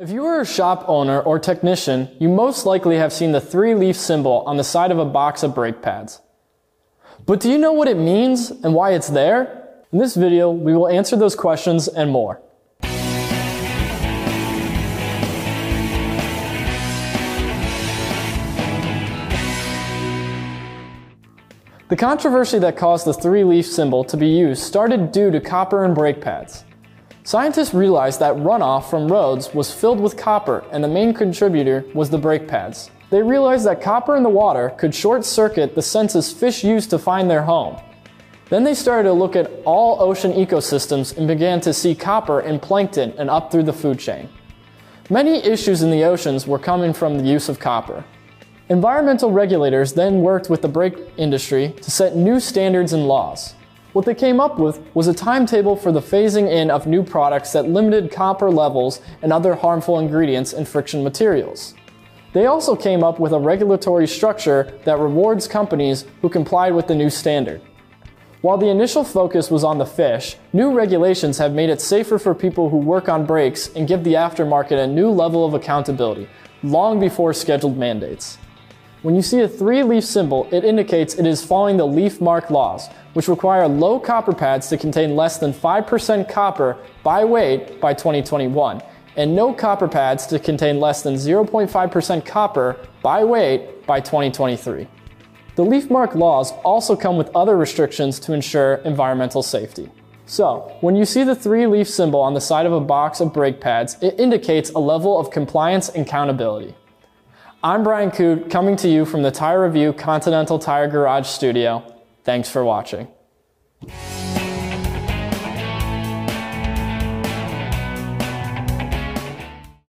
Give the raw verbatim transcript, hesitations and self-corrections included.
If you are a shop owner or technician, you most likely have seen the three-leaf symbol on the side of a box of brake pads. But do you know what it means and why it's there? In this video, we will answer those questions and more. The controversy that caused the three-leaf symbol to be used started due to copper in brake pads. Scientists realized that runoff from roads was filled with copper and the main contributor was the brake pads. They realized that copper in the water could short-circuit the senses fish use to find their home. Then they started to look at all ocean ecosystems and began to see copper in plankton and up through the food chain. Many issues in the oceans were coming from the use of copper. Environmental regulators then worked with the brake industry to set new standards and laws. What they came up with was a timetable for the phasing in of new products that limited copper levels and other harmful ingredients in friction materials. They also came up with a regulatory structure that rewards companies who complied with the new standard. While the initial focus was on the fish, new regulations have made it safer for people who work on brakes and give the aftermarket a new level of accountability, long before scheduled mandates. When you see a three-leaf symbol, it indicates it is following the leaf mark laws, which require low copper pads to contain less than five percent copper by weight by twenty twenty-one, and no copper pads to contain less than zero point five percent copper by weight by twenty twenty-three. The leaf mark laws also come with other restrictions to ensure environmental safety. So, when you see the three-leaf symbol on the side of a box of brake pads, it indicates a level of compliance and accountability. I'm Brian Coote, coming to you from the Tire Review Continental Tire Garage Studio. Thanks for watching.